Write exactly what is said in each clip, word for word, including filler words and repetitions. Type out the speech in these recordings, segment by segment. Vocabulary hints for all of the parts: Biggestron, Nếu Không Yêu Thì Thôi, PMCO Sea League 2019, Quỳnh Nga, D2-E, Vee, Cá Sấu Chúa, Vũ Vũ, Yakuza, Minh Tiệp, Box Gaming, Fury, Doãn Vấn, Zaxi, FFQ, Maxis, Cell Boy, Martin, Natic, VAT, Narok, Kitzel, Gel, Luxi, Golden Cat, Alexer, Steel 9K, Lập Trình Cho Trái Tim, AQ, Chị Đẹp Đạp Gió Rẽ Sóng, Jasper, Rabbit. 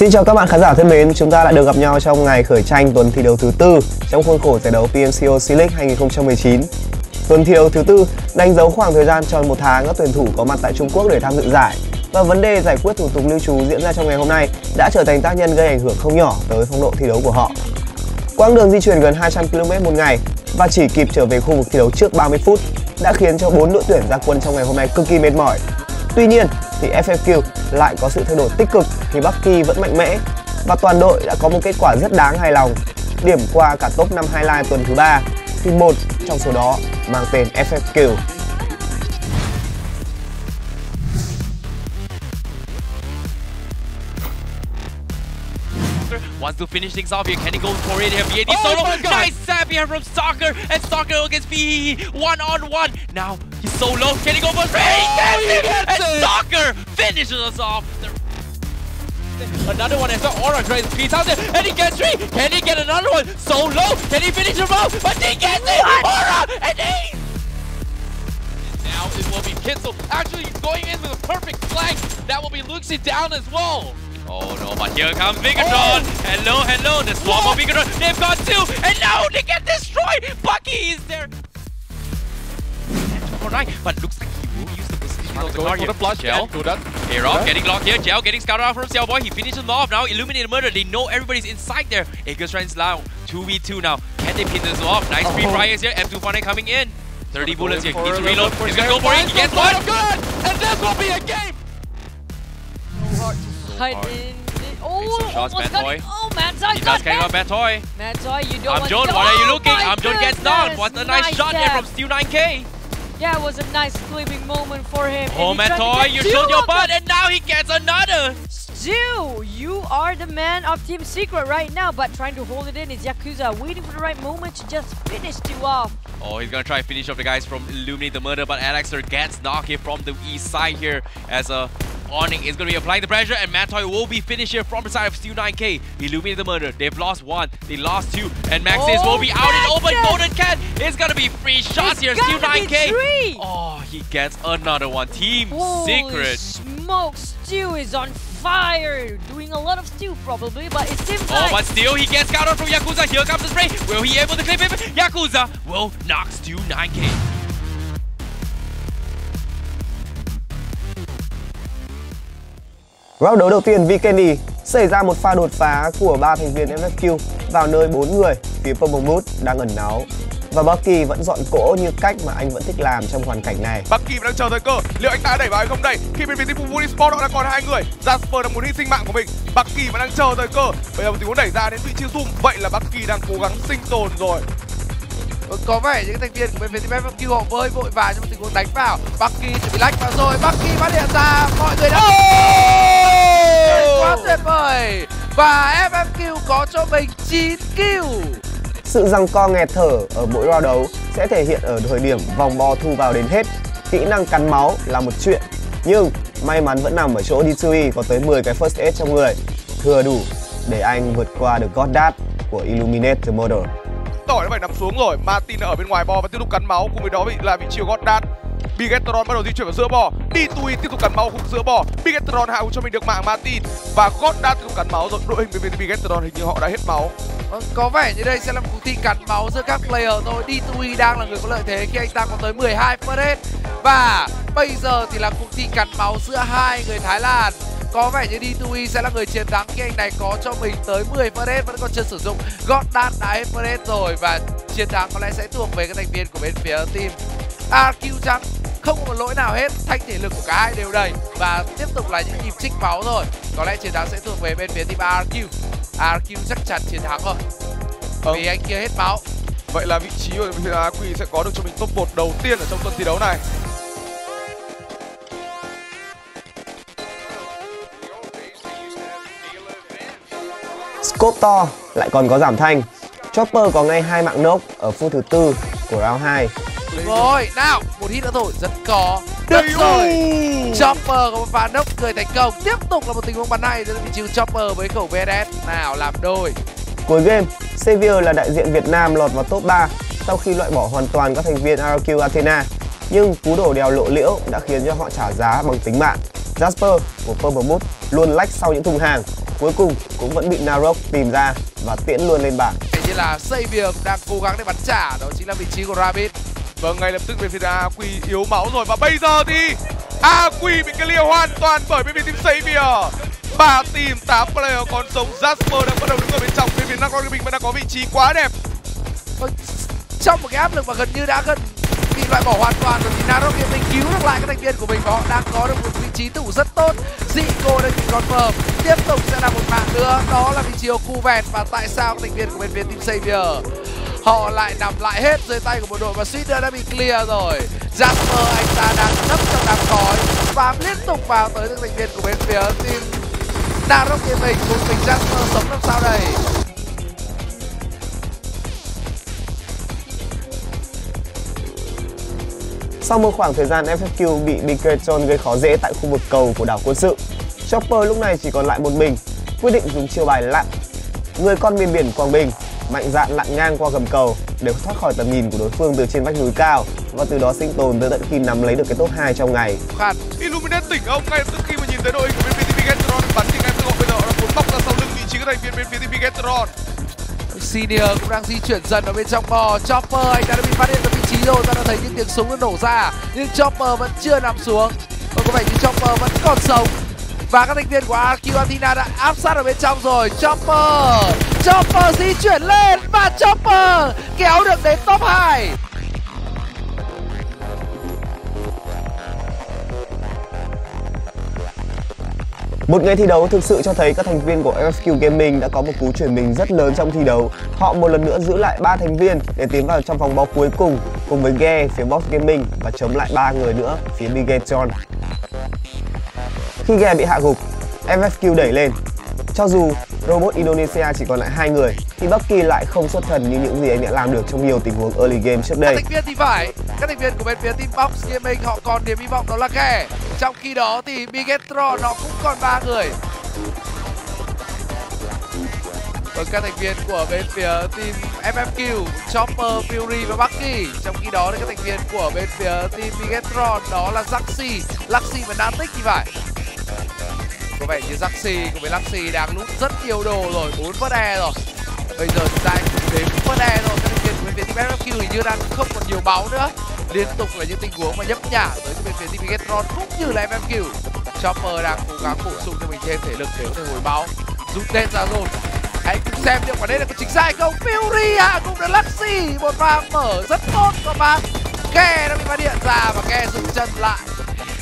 Xin chào các bạn khán giả thân mến, chúng ta lại được gặp nhau trong ngày khởi tranh tuần thi đấu thứ tư trong khuôn khổ giải đấu pê em xê ô SEA LEAGUE hai không một chín. Tuần thi đấu thứ tư đánh dấu khoảng thời gian tròn một tháng các tuyển thủ có mặt tại Trung Quốc để tham dự giải, và vấn đề giải quyết thủ tục lưu trú diễn ra trong ngày hôm nay đã trở thành tác nhân gây ảnh hưởng không nhỏ tới phong độ thi đấu của họ. Quãng đường di chuyển gần hai trăm ki lô mét một ngày và chỉ kịp trở về khu vực thi đấu trước ba mươi phút đã khiến cho bốn đội tuyển ra quân trong ngày hôm nay cực kỳ mệt mỏi. Tuy nhiên thì ép ép quy lại có sự thay đổi tích cực khi Bucky vẫn mạnh mẽ và toàn đội đã có một kết quả rất đáng hài lòng, điểm qua cả top năm highlight tuần thứ ba, thì một trong số đó mang tên ép ép quy. Wants to finish things off here. Can he go for it here? vê a tê oh solo. Nice stab here from Stalker. And Stalker against Vee. One on one. Now he's solo. Can he go for three? Oh, and it. Stalker finishes us off. Another one. As well. Aura tries to squeeze out there. And he gets three. Can he get another one? Solo. Can he finish him off? But he gets it. Aura and Ace. Now it will be Kitzel. Actually, he's going in with a perfect flank. That will be Luxi down as well. Oh no, but here comes Biggestron! Oh. Hello, hello, the swarm of Biggestron! They've got two! And now they get destroyed! Bucky is there! But looks like he will use the position of the guard here. Gel, here off, getting locked here. Gel getting scouted out from Cell Boy. He finishes off now. Illuminated Murder, they know everybody's inside there. Biggestron's now two v two now. Can they pin this off? Nice free fires here. M two four nine coming in. thirty bullets here. He needs to reload. He's gonna go for it. He gets one! And this will be a game! In the, oh, some shots, Mad Toy. Oh, Mad Toy he got hit. Mad Toy. Mad Toy, you don't Amjon, want to... what are you looking? Oh Amjon gets down. What a nice, nice shot there from Steel nine K. Yeah, it was a nice flipping moment for him. Oh, Mad Toy, you showed your butt, and now he gets another. Stu, you are the man of Team Secret right now, but trying to hold it in is Yakuza, waiting for the right moment to just finish Stu off. Oh, he's gonna try to finish off the guys from Illuminate the Murder, but Alexer gets knocked here from the east side here as a... Awning is going to be applying the pressure, and Mad Toy will be finished here from the side of Steel nine K. Illuminate the Murder. They've lost one. They lost two. And Maxis oh, will be out and open. Golden Cat. It's going to be free shots it's here. Steel nine K. Oh, he gets another one. Team Holy Secret. Smoke. Stu is on fire. Doing a lot of Stu probably, but it's Team Oh, but Stu, he gets countered from Yakuza. Here comes the spray. Will he able to clip him? Yakuza will knock Steel nine K. Round đấu đầu tiên Weekendy xảy ra một pha đột phá của ba thành viên ép ép quy vào nơi bốn người phía Purple Mood đang ẩn náu, và Bucky vẫn dọn cỗ như cách mà anh vẫn thích làm trong hoàn cảnh này. Bucky đang chờ thời cơ, liệu anh ta đẩy vào hay không đây? Khi bên phía Team Full Esports họ đang còn hai người, Jasper đang muốn hy sinh mạng của mình. Bucky vẫn đang chờ thời cơ, bây giờ thì muốn đẩy ra đến vị trí zoom, vậy là Bucky đang cố gắng sinh tồn rồi. Có vẻ những thành viên của bên phía Team ép ép quy họ hơi vội vàng trong tình huống đánh vào. Bucky chuẩn bị lách vào rồi, Bucky phát hiện ra mọi người đang oh! quá tuyệt vời, và ép ép quy có cho mình chín kill. Sự giằng co nghẹt thở ở mỗi round đấu sẽ thể hiện ở thời điểm vòng bo thu vào đến hết. Kỹ năng cắn máu là một chuyện, nhưng may mắn vẫn nằm ở chỗ đê hai e có tới mười cái first aid trong người, thừa đủ để anh vượt qua được Goddard của Illuminate the Murder. Tỏi nó phải nằm xuống rồi. Martin ở bên ngoài bo và tiếp tục cắn máu, cùng với đó bị là bị chiều Goddard. Biggestron bắt đầu di chuyển vào giữa bò, đê hai e tiếp tục cắn máu khúc giữa bò. Biggestron hạ cho mình được mạng Martin, và Goddard cũng cắn máu rồi. Đội hình bên Biggestron hình như họ đã hết máu. Có vẻ như đây sẽ là một cuộc thi cắn máu giữa các player thôi. đê hai e đang là người có lợi thế khi anh ta có tới mười hai first aid, và bây giờ thì là cuộc thi cắn máu giữa hai người Thái Lan. Có vẻ như đê hai e sẽ là người chiến thắng khi anh này có cho mình tới mười first aid vẫn còn chưa sử dụng. Goddard đã hết first aid rồi, và chiến thắng có lẽ sẽ thuộc về các thành viên của bên phía team a quy trắng. Không có một lỗi nào hết, thanh thể lực của cả hai đều đầy và tiếp tục là những nhịp trích máu rồi. Có lẽ chiến thắng sẽ thuộc về bên phía team a quy. a quy chắc chắn chiến thắng rồi vì anh kia hết máu. Vậy là vị trí của bên phía a quy sẽ có được cho mình top một đầu tiên ở trong tuần thi đấu này. Scope to lại còn có giảm thanh. Chopper có ngay hai mạng knock ở phút thứ tư của round hai. Rồi, nào, một hit nữa thôi, rất có. Được rồi. Chopper có một pha knock người thành công. Tiếp tục là một tình huống bắn hay giữa vị trí Chopper với khẩu vê hát. Nào, làm đôi. Cuối game, Xavier là đại diện Việt Nam lọt vào top ba sau khi loại bỏ hoàn toàn các thành viên a quy Athena. Nhưng cú đổ đèo lộ liễu đã khiến cho họ trả giá bằng tính mạng. Jasper của Purple Mood luôn lách sau những thùng hàng cuối cùng cũng vẫn bị Narok tìm ra và tiễn luôn lên bảng. Thế như là Xavier cũng đang cố gắng để bắn trả, đó chính là vị trí của Rabbit. Vâng, ngay lập tức về phía a quy yếu máu rồi và bây giờ thì a quy bị clear hoàn toàn bởi bên phía team Xavier. Ba team tám player còn sống, Jasper đang bắt đầu đứng ở bên trong, bên phía Narok mình vẫn đang có vị trí quá đẹp. Vâng, trong một cái áp lực mà gần như đã gần bị loại bỏ hoàn toàn rồi thì Narok hiện mình cứu được lại các thành viên của mình và họ đang có được một vị trí tủ rất tốt. Zico đang bị confirm, tiếp tục sẽ là một mạng nữa, đó là vị trí cu vẹt. Và tại sao các thành viên của bên phía team Xavier họ lại nằm lại hết dưới tay của một đội mà suýt nữa đã bị clear rồi. Jasper anh ta đang nấp trong đám khói, bám liên tục vào tới các thành viên của bên phía team Narok hiện mình, một mình Jasper sống làm sao đây. Sau một khoảng thời gian ép ép quy bị Biggestron gây khó dễ tại khu vực cầu của đảo quân sự, Chopper lúc này chỉ còn lại một mình, quyết định dùng chiêu bài lặn. Người con miền biển Quảng Bình mạnh dạn lặn ngang qua gầm cầu để thoát khỏi tầm nhìn của đối phương từ trên vách núi cao và từ đó sinh tồn tới tận khi nắm lấy được cái top hai trong ngày. Khát, Illuminated tỉnh ông ngay từ khi mà nhìn thấy đội hình của bên phía Biggestron bắn thì ngay từ họ bây giờ nó muốn bóc ra sau lưng vị trí các thành viên bên phía Biggestron. Senior cũng đang di chuyển dần ở bên trong bò. Chopper anh ta đã bị phát hiện ở vị trí rồi, ta đã thấy những tiếng súng nó nổ ra nhưng Chopper vẫn chưa nằm xuống. Và có vẻ như Chopper vẫn còn sống và các thành viên của a quy Athena đã áp sát ở bên trong rồi. Chopper, Chopper di chuyển lên và Chopper kéo được đến top hai. Một ngày thi đấu thực sự cho thấy các thành viên của ép ép quy Gaming đã có một cú chuyển mình rất lớn trong thi đấu. Họ một lần nữa giữ lại ba thành viên để tiến vào trong vòng bó cuối cùng cùng với Ghe phía Box Gaming và chống lại ba người nữa phía Biggestron. Khi Ghe bị hạ gục, ép ép quy đẩy lên. Cho dù robot Indonesia chỉ còn lại hai người thì Bucky lại không xuất thần như những gì anh đã làm được trong nhiều tình huống early game trước đây. Các thành viên thì phải, các thành viên của bên phía team Box Gaming họ còn niềm hy vọng đó là Ghe. Trong khi đó thì Biggestron nó cũng còn ba người. Còn các thành viên của bên phía team ép ép quy, Chopper, Fury và Bucky. Trong khi đó thì các thành viên của bên phía team Biggestron đó là Zaxi, Luxi và Natic thì phải. Có vẻ như Zaxi cùng với Luxi đang núp rất nhiều đồ rồi, bốn vớt e rồi. Bây giờ chúng ta đến vớt e rồi, các thành viên của bên phía team ép ép quy hình như đang không còn nhiều máu nữa. Liên tục là những tình huống mà nhấp nhả tới bên phía team Biggestron cũng như là em ép quy. Chopper đang cố gắng bổ sung cho mình thêm thể lực để có thể hồi báo. Rút tên ra rồi, hãy cùng xem liệu quả đây là có chính xác hay không. Fury hạ cũng được Luxi, một pha mở rất tốt của bạn. Ghe đã bị phát điện ra và Ghe dùng chân lại.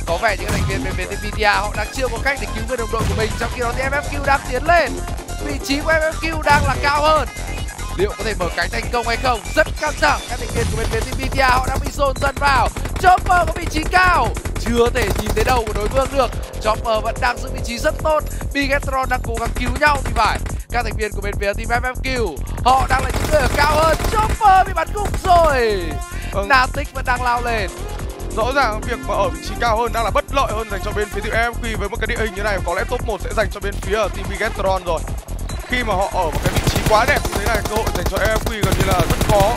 Có vẻ những thành viên bên phía tê pê tê rờ họ đang chưa có cách để cứu về đồng đội của mình. Trong khi đó thì em ép quy đang tiến lên, vị trí của em ép quy đang là cao hơn. Liệu có thể mở cánh thành công hay không? Rất căng thẳng, các thành viên của bên phía tê pê tê rờ họ đã bị dồn dần vào. Chopper có vị trí cao, chưa thể nhìn thấy đầu của đối phương được. Chopper vẫn đang giữ vị trí rất tốt, Biggestron đang cố gắng cứu nhau thì phải. Các thành viên của bên phía team em ép quy họ đang là những người ở cao hơn. Chopper bị bắn gục rồi, ừ. Natic vẫn đang lao lên. Rõ ràng việc mà ở vị trí cao hơn đang là bất lợi hơn dành cho bên phía team em ép quy. Với một cái địa hình như này có lẽ top một sẽ dành cho bên phía team Biggestron rồi. Khi mà họ ở một cái vị trí quá đẹp như thế này, cơ hội dành cho em ép quy gần như là rất khó.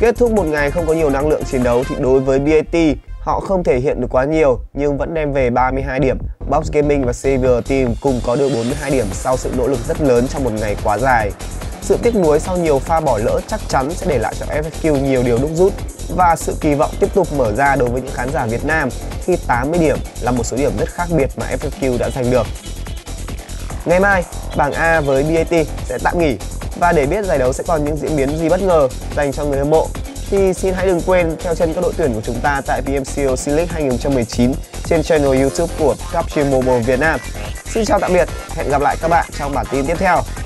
Kết thúc một ngày không có nhiều năng lượng chiến đấu thì đối với vê a tê, họ không thể hiện được quá nhiều nhưng vẫn đem về ba mươi hai điểm. Box Gaming và Xavier Team cùng có được bốn mươi hai điểm sau sự nỗ lực rất lớn trong một ngày quá dài. Sự tiếc nuối sau nhiều pha bỏ lỡ chắc chắn sẽ để lại cho ép ép quy nhiều điều đúc rút và sự kỳ vọng tiếp tục mở ra đối với những khán giả Việt Nam khi tám mươi điểm là một số điểm rất khác biệt mà ép ép quy đã giành được. Ngày mai, bảng A với vê a tê sẽ tạm nghỉ và để biết giải đấu sẽ còn những diễn biến gì bất ngờ dành cho người hâm mộ thì xin hãy đừng quên theo chân các đội tuyển của chúng ta tại pê em xê ô SEA LEAGUE hai không một chín trên channel YouTube của Capture Mobile Việt Nam. Xin chào tạm biệt, hẹn gặp lại các bạn trong bản tin tiếp theo.